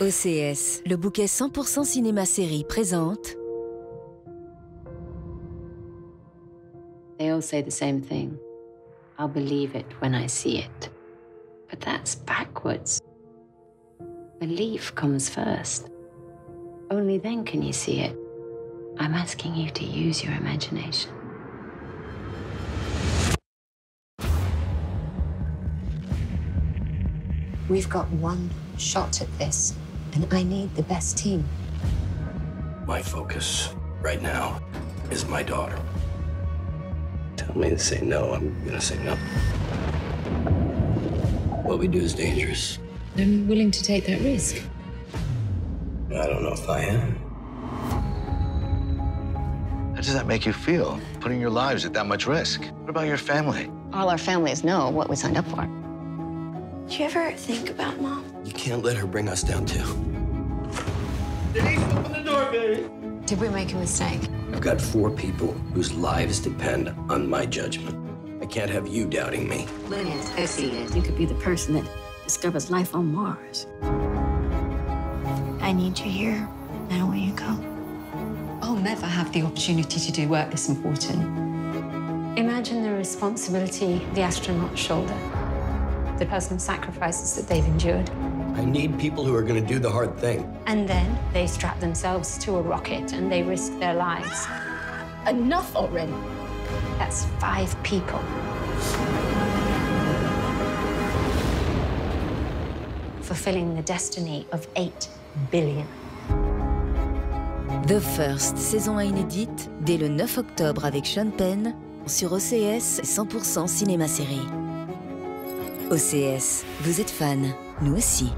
OCS, le bouquet 100% cinéma-série présente. They all say the same thing. I'll believe it when I see it. But that's backwards. Belief comes first. Only then can you see it. I'm asking you to use your imagination. We've got one shot at this, and I need the best team. My focus right now is my daughter. Tell me to say no, I'm gonna say no. What we do is dangerous. I'm willing to take that risk. I don't know if I am. How does that make you feel, putting your lives at that much risk? What about your family? All our families know what we signed up for. Did you ever think about Mom? You can't let her bring us down, too. Denise, open the door, baby! Did we make a mistake? I've got 4 people whose lives depend on my judgment. I can't have you doubting me. Williams, I see it. You could be the person that discovers life on Mars. I need you here. I don't want you to go. I'll never have the opportunity to do work this important. Imagine the responsibility the astronauts shoulder, the personal sacrifices that they've endured. I need people who are going to do the hard thing. And then they strap themselves to a rocket and they risk their lives. Enough already. That's 5 people. Fulfilling the destiny of 8 billion. The First, saison 1 inédite, dès le 9 octobre avec Sean Penn, sur OCS 100% cinéma-série. OCS, vous êtes fan, nous aussi.